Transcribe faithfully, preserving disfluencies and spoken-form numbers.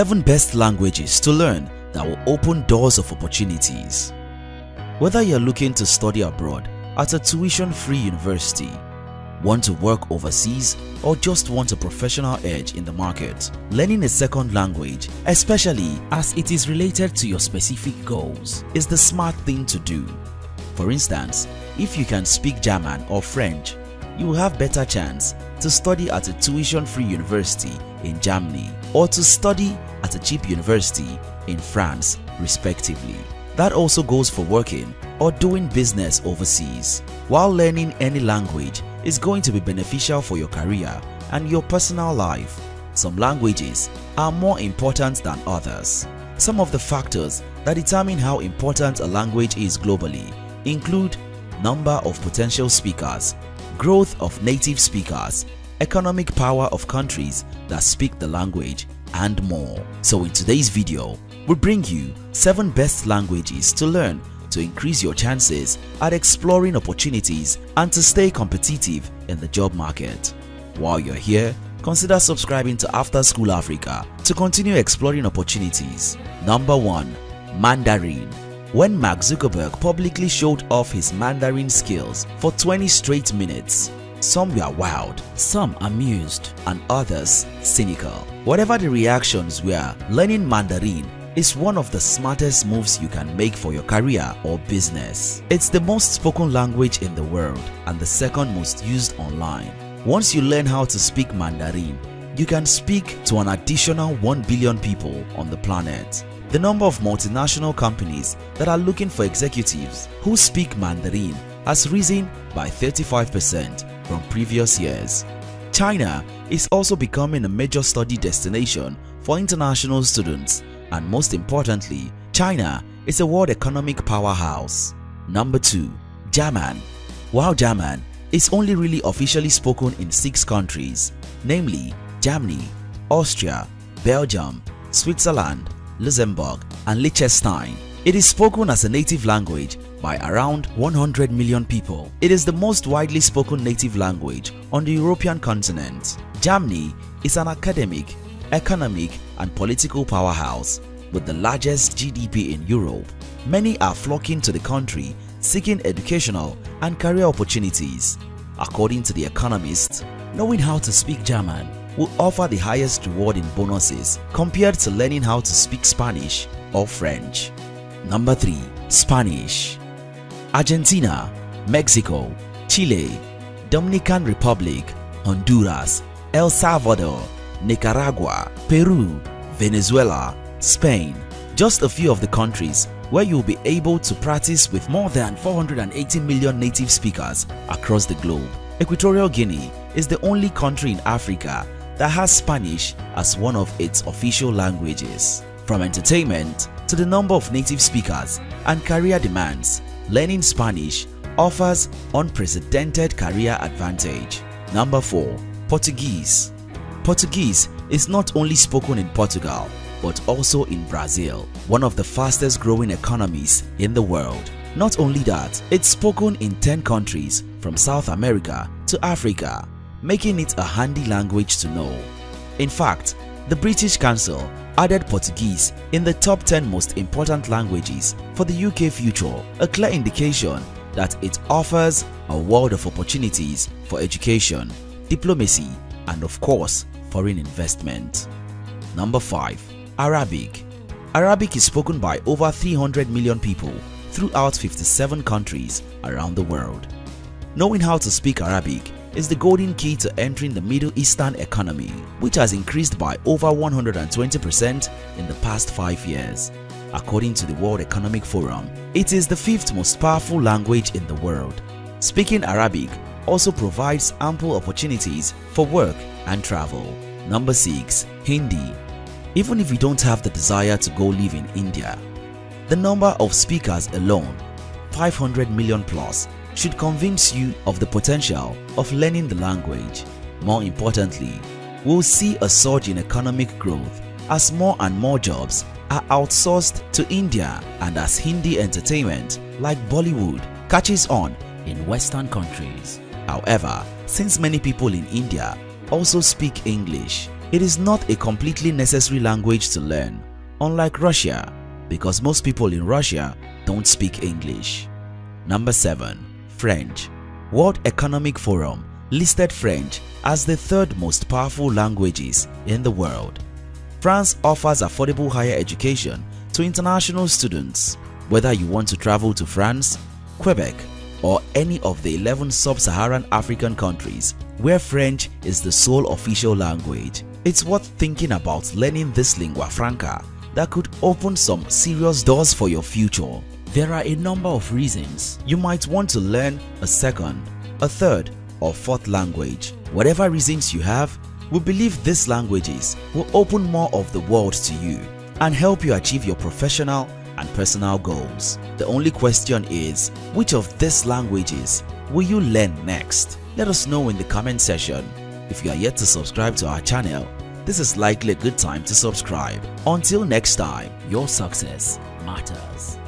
seven best languages to learn that will open doors of opportunities. Whether you're looking to study abroad at a tuition-free university, want to work overseas, or just want a professional edge in the market, learning a second language, especially as it is related to your specific goals, is the smart thing to do. For instance, if you can speak German or French, you will have better chance to study at a tuition-free university in Germany or to study at a cheap university in France, respectively. That also goes for working or doing business overseas. While learning any language is going to be beneficial for your career and your personal life, some languages are more important than others. Some of the factors that determine how important a language is globally include number of potential speakers, growth of native speakers, economic power of countries that speak the language, and more. So in today's video, we bring you seven best languages to learn to increase your chances at exploring opportunities and to stay competitive in the job market. While you're here, consider subscribing to After School Africa to continue exploring opportunities. Number one. Mandarin. When Mark Zuckerberg publicly showed off his Mandarin skills for twenty straight minutes, some were wild, some amused, and others cynical. Whatever the reactions were, learning Mandarin is one of the smartest moves you can make for your career or business. It's the most spoken language in the world and the second most used online. Once you learn how to speak Mandarin, you can speak to an additional one billion people on the planet. The number of multinational companies that are looking for executives who speak Mandarin has risen by thirty-five percent from previous years. China is also becoming a major study destination for international students, and most importantly, China is a world economic powerhouse. Number two. German. While German is only really officially spoken in six countries, namely Germany, Austria, Belgium, Switzerland, Luxembourg, and Liechtenstein, it is spoken as a native language by around one hundred million people. It is the most widely spoken native language on the European continent. Germany is an academic, economic, and political powerhouse with the largest G D P in Europe. Many are flocking to the country seeking educational and career opportunities. According to The Economist, knowing how to speak German will offer the highest reward in bonuses compared to learning how to speak Spanish or French. Number three. Spanish. Argentina, Mexico, Chile, Dominican Republic, Honduras, El Salvador, Nicaragua, Peru, Venezuela, Spain, just a few of the countries where you'll be able to practice with more than four hundred eighty million native speakers across the globe. Equatorial Guinea is the only country in Africa that has Spanish as one of its official languages. From entertainment to the number of native speakers and career demands, learning Spanish offers unprecedented career advantage. Number four. Portuguese. Portuguese is not only spoken in Portugal but also in Brazil, one of the fastest growing economies in the world. Not only that, it's spoken in ten countries from South America to Africa, making it a handy language to know. In fact, the British Council added Portuguese in the top ten most important languages for the U K future, a clear indication that it offers a world of opportunities for education, diplomacy, and of course, foreign investment. Number five. Arabic. Arabic is spoken by over three hundred million people throughout fifty-seven countries around the world. Knowing how to speak Arabic is the golden key to entering the Middle Eastern economy, which has increased by over one hundred twenty percent in the past five years. According to the World Economic Forum, it is the fifth most powerful language in the world. Speaking Arabic also provides ample opportunities for work and travel. Number six. Hindi. Even if you don't have the desire to go live in India, the number of speakers alone, five hundred million plus, should convince you of the potential of learning the language. More importantly, we'll see a surge in economic growth as more and more jobs are outsourced to India and as Hindi entertainment like Bollywood catches on in Western countries. However, since many people in India also speak English, It is not a completely necessary language to learn, unlike Russia, because most people in Russia don't speak English. Number seven. French. World Economic Forum listed French as the third most powerful languages in the world. France offers affordable higher education to international students. Whether you want to travel to France, Quebec, or any of the eleven sub-Saharan African countries where French is the sole official language, it's worth thinking about learning this lingua franca that could open some serious doors for your future. There are a number of reasons you might want to learn a second, a third, or fourth language. Whatever reasons you have, we believe these languages will open more of the world to you and help you achieve your professional and personal goals. The only question is, which of these languages will you learn next? Let us know in the comment section. If you are yet to subscribe to our channel, this is likely a good time to subscribe. Until next time, your success matters.